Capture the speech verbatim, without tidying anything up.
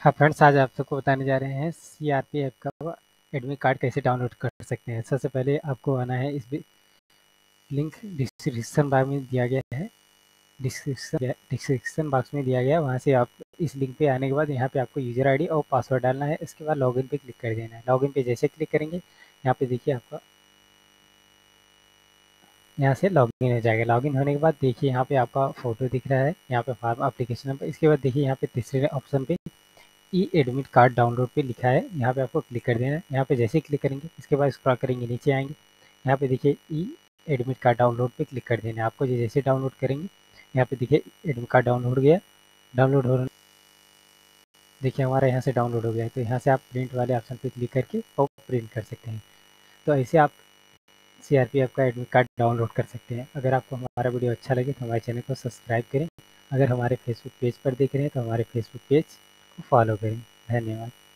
हाँ फ्रेंड्स, आज आप सबको बताने जा रहे हैं सी आर पी एफ का एडमिट कार्ड कैसे डाउनलोड कर सकते हैं। सबसे पहले आपको आना है, इस लिंक डिस्क्रिप्शन बॉक्स में दिया गया है डिस्क्रिप्शन डिस्क्रिप्शन बॉक्स में दिया गया है वहाँ से आप इस लिंक पे आने के बाद यहाँ पे आपको यूज़र आईडी और पासवर्ड डालना है। इसके बाद लॉगिन पे क्लिक कर देना है। लॉगिन पे जैसे क्लिक करेंगे यहाँ पे देखिए आपका यहाँ से लॉगिन हो जाएगा। लॉगिन होने के बाद देखिए यहाँ पे आपका फोटो दिख रहा है, यहाँ पे फार्म एप्लीकेशन पर। इसके बाद देखिए यहाँ पे तीसरे ऑप्शन पे ई एडमिट कार्ड डाउनलोड पे लिखा है, यहाँ पे आपको क्लिक कर देना है। यहाँ पे जैसे ही क्लिक करेंगे इसके बाद स्क्रॉल करेंगे, नीचे आएंगे, यहाँ पे देखिए ई एडमिट कार्ड डाउनलोड पे क्लिक कर देना है। आपको जैसे डाउनलोड करेंगे यहाँ पे देखिए एडमिट कार्ड डाउनलोड हो गया। डाउनलोड हो रहा है, देखिए हमारा यहाँ से डाउनलोड हो गया। तो यहाँ से आप प्रिंट वाले ऑप्शन पर क्लिक करके और प्रिंट कर सकते हैं। तो ऐसे आप सी आर पी एफ का एडमिट कार्ड डाउनलोड कर सकते हैं। अगर आपको हमारा वीडियो अच्छा लगे तो हमारे चैनल को सब्सक्राइब करें। अगर हमारे फेसबुक पेज पर देख रहे हैं तो हमारे फेसबुक पेज फॉलो करें। धन्यवाद।